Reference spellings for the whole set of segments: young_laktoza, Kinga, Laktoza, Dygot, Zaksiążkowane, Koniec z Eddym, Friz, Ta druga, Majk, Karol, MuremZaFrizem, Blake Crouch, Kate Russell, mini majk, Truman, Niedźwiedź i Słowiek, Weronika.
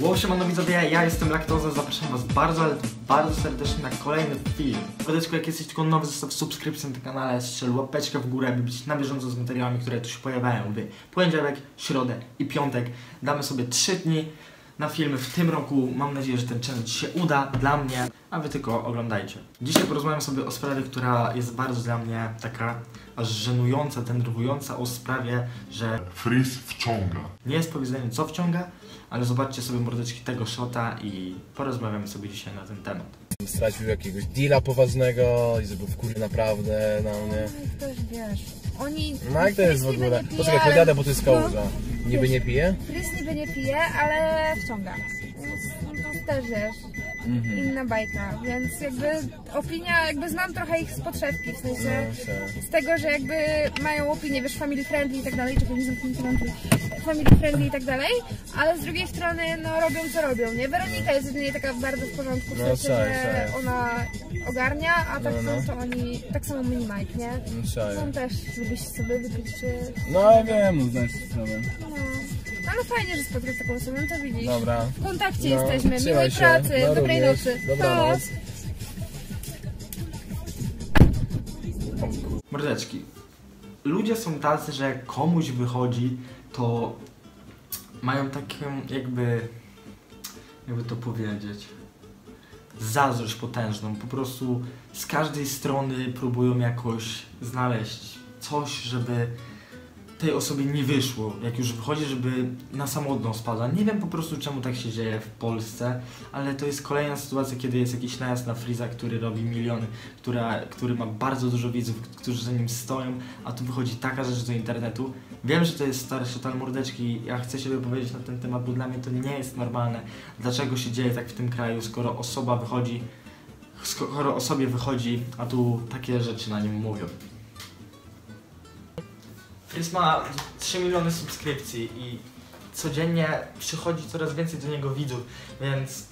Wow, siemano widzowie, ja jestem Laktoza, zapraszam was bardzo, ale bardzo serdecznie na kolejny film. Kodeczku, jak jesteś tylko nowy, zostaw subskrypcję na tym kanale, strzel łapeczkę w górę, by być na bieżąco z materiałami, które tu się pojawiają w poniedziałek, środę i piątek. Damy sobie 3 dni na filmy w tym roku. Mam nadzieję, że ten challenge się uda dla mnie, a wy tylko oglądajcie. Dzisiaj porozmawiam sobie o sprawie, która jest bardzo dla mnie taka aż żenująca, denerwująca, o sprawie, że Friz wciąga. Nie jest powiedzenie, co wciąga, ale zobaczcie sobie mordeczki tego shota i porozmawiamy sobie dzisiaj na ten temat. Stracił jakiegoś deala poważnego i żeby wkurzył naprawdę na mnie. No i też wiesz, oni... No jak to jest w ogóle? Poczekaj, pojadę, bo to jest kałuża. Niby nie pije? Friz niby nie pije, ale wciąga. To też wiesz, inna bajka, więc jakby opinia, jakby znam trochę ich z podszewki, w sensie z tego, że jakby mają opinię, wiesz, family friendly i tak dalej, czego nie znam, family friendly i tak dalej, ale z drugiej strony, no robią co robią, nie? Weronika jest jedynie taka bardzo w porządku, w sensie, że ona ogarnia, a tak samo to oni, tak samo mini Majk, nie? On też lubi się sobie wypić, czy... No ja wiem, znasz sprawę. Ale fajnie, że spotkasz taką osobę, to widzisz. Dobra. W kontakcie jesteśmy, miłej pracy, no, dobrej nocy. Dobranoc. Mordeczki, ludzie są tacy, że jak komuś wychodzi, to mają taką jakby to powiedzieć, zazdrość potężną. Po prostu z każdej strony próbują jakoś znaleźć coś, żeby tej osobie nie wyszło, jak już wychodzi, żeby na samotną spada. Nie wiem po prostu, czemu tak się dzieje w Polsce, ale to jest kolejna sytuacja, kiedy jest jakiś najazd na Friza, który robi miliony, który ma bardzo dużo widzów, którzy za nim stoją, a tu wychodzi taka rzecz do internetu. Wiem, że to jest starszy tal mordeczki, ja chcę się wypowiedzieć na ten temat, bo dla mnie to nie jest normalne. Dlaczego się dzieje tak w tym kraju, skoro o sobie wychodzi, a tu takie rzeczy na nim mówią. Friz ma 3 miliony subskrypcji i codziennie przychodzi coraz więcej do niego widzów, więc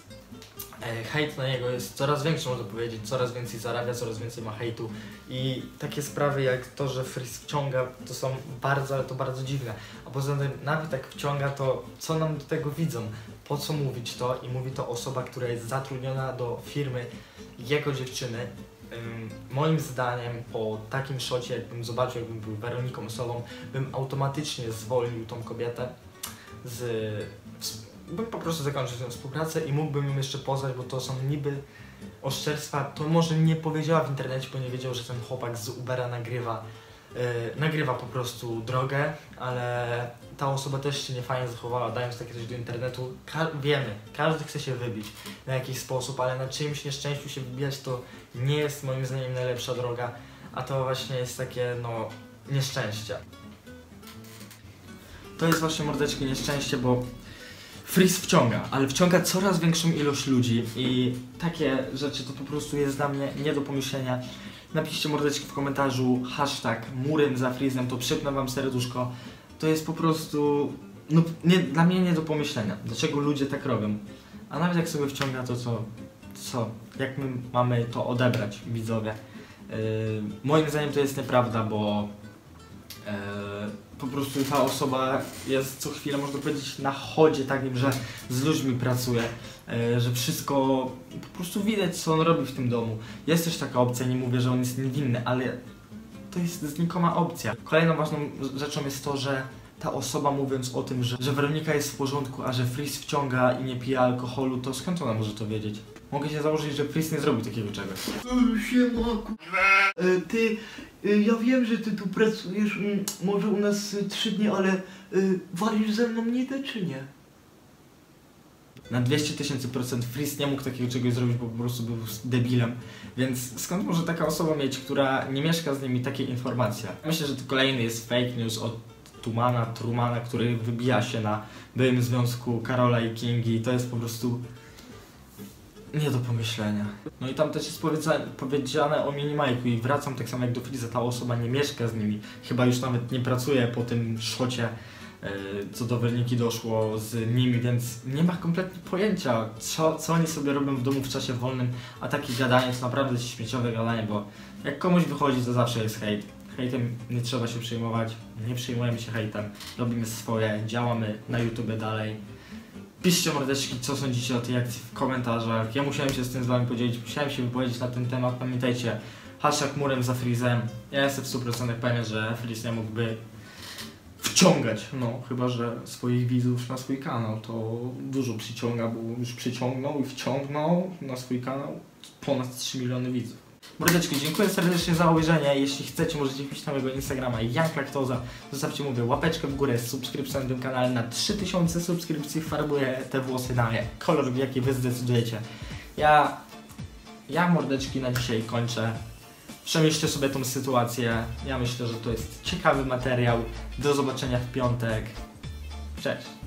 hejt na niego jest coraz większy, można powiedzieć, coraz więcej zarabia, coraz więcej ma hejtu i takie sprawy jak to, że Friz wciąga, to są bardzo, ale to bardzo dziwne, a poza tym nawet jak wciąga, to co nam do tego widzą, po co mówić to i mówi to osoba, która jest zatrudniona do firmy jego dziewczyny. Moim zdaniem po takim szocie, jakbym zobaczył, jakbym był Weroniką Solą, bym automatycznie zwolnił tą kobietę, bym po prostu zakończył tę współpracę i mógłbym ją jeszcze poznać, bo to są niby oszczerstwa. To może nie powiedziała w internecie, bo nie wiedział, że ten chłopak z Ubera nagrywa po prostu drogę, ale ta osoba też się niefajnie zachowała, dając takie coś do internetu. Wiemy, każdy chce się wybić na jakiś sposób, ale na czyimś nieszczęściu się wybijać to nie jest moim zdaniem najlepsza droga, a to właśnie jest takie, no, nieszczęście. To jest właśnie, mordeczki, nieszczęście, bo Friz wciąga, ale wciąga coraz większą ilość ludzi i takie rzeczy to po prostu jest dla mnie nie do pomyślenia. Napiszcie, mordeczki, w komentarzu #MuremZaFrizem, to przypnę wam serduszko. To jest po prostu, no, dla mnie nie do pomyślenia, dlaczego ludzie tak robią. A nawet jak sobie wciąga, to co? Jak my mamy to odebrać, widzowie? Moim zdaniem to jest nieprawda, bo po prostu ta osoba jest co chwilę, można powiedzieć, na chodzie takim, że z ludźmi pracuje, że wszystko, po prostu widać, co on robi w tym domu. Jest też taka opcja, nie mówię, że on jest niewinny, ale to jest znikoma opcja. Kolejną ważną rzeczą jest to, że ta osoba, mówiąc o tym, że Weronika jest w porządku, a że Friz wciąga i nie pije alkoholu, to skąd ona może to wiedzieć? Mogę się założyć, że Friz nie zrobił takiego czegoś. Siema, k***a. Ty, ja wiem, że ty tu pracujesz, może u nas 3 dni, ale walisz ze mną nidę, czy nie? Na 200 000% Friz nie mógł takiego czegoś zrobić, bo po prostu był debilem. Więc skąd może taka osoba mieć, która nie mieszka z nimi, takie informacje? Myślę, że to kolejny jest fake news od Trumana, który wybija się na byłym związku Karola i Kingi. To jest po prostu nie do pomyślenia. No i tam też jest powiedziane o mini Majku i wracam tak samo jak do Friza, ta osoba nie mieszka z nimi. Chyba już nawet nie pracuje po tym szocie, co do Werniki doszło z nimi, więc nie ma kompletnie pojęcia, co oni sobie robią w domu w czasie wolnym, a takie gadanie to naprawdę śmieciowe gadanie, bo jak komuś wychodzi, to zawsze jest hejt. Hejtem nie trzeba się przejmować, nie przejmujemy się hejtem, robimy swoje, działamy na YouTube dalej Piszcie, mordeczki, co sądzicie o tej akcji w komentarzach. Ja musiałem się z tym z wami podzielić, musiałem się wypowiedzieć na ten temat. Pamiętajcie, hashtag MuremZaFrizem. Ja jestem w 100% pewien, że Friz nie mógłby wciągać, no chyba że swoich widzów na swój kanał, to dużo przyciąga, bo już przyciągnął i wciągnął na swój kanał ponad 3 miliony widzów. Mordeczki, dziękuję serdecznie za obejrzenie. Jeśli chcecie, możecie wpić na mojego Instagrama young_laktoza. Zostawcie, mówię, łapeczkę w górę, subskrypcję na tym kanale. Na 3000 subskrypcji farbuję te włosy na kolor, w jaki wy zdecydujecie. Ja mordeczki na dzisiaj kończę. Przemyślcie sobie tą sytuację. Ja myślę, że to jest ciekawy materiał. Do zobaczenia w piątek. Cześć!